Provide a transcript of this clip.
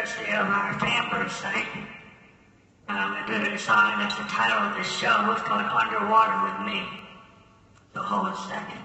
church in our Danbury city. We're doing a song that's the title of this show. It's called Underwater With Me. So hold a second.